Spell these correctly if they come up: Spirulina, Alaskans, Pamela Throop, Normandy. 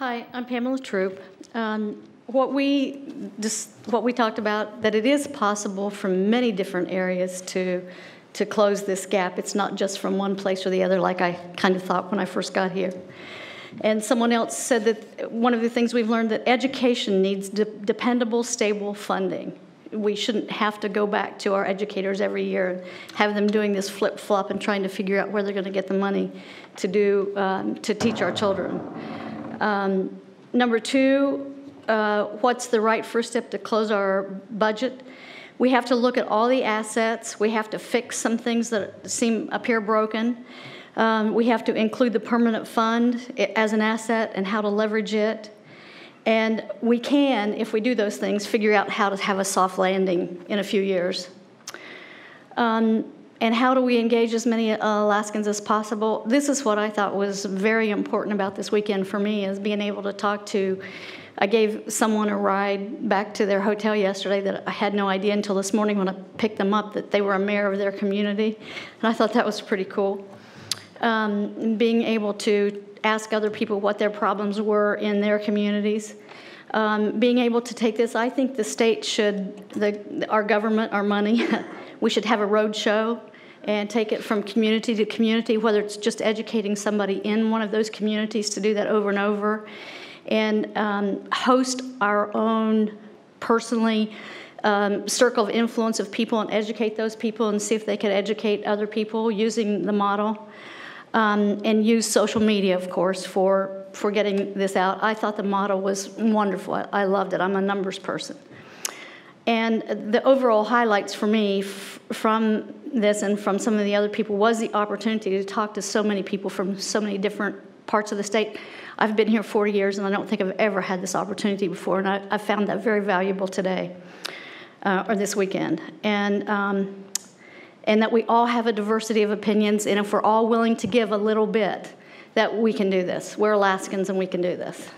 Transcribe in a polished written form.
Hi, I'm Pamela Throop. What we talked about, that it is possible from many different areas to close this gap. It's not just from one place or the other, like I kind of thought when I first got here. And someone else said that one of the things we've learned, that education needs dependable, stable funding. We shouldn't have to go back to our educators every year and have them doing this flip-flop and trying to figure out where they're going to get the money to do to teach our children. Number two, what's the right first step to close our budget? We have to look at all the assets. We have to fix some things that appear broken. We have to include the permanent fund as an asset and how to leverage it. And we can, if we do those things, figure out how to have a soft landing in a few years. And how do we engage as many Alaskans as possible? This is what I thought was very important about this weekend for me, is being able to talk to. I gave someone a ride back to their hotel yesterday that I had no idea until this morning when I picked them up that they were a mayor of their community. And I thought that was pretty cool. Being able to ask other people what their problems were in their communities. Being able to take this, I think the state should, our government, our money, we should have a road show and take it from community to community, whether it's just educating somebody in one of those communities to do that over and over, and host our own personally circle of influence of people and educate those people and see if they could educate other people using the model. And use social media, of course, for getting this out. I thought the model was wonderful. I loved it. I'm a numbers person. And the overall highlights for me from this and from some of the other people was the opportunity to talk to so many people from so many different parts of the state. I've been here 40 years, and I don't think I've ever had this opportunity before, and I found that very valuable today or this weekend. And that we all have a diversity of opinions, and if we're all willing to give a little bit, that we can do this. We're Alaskans and we can do this.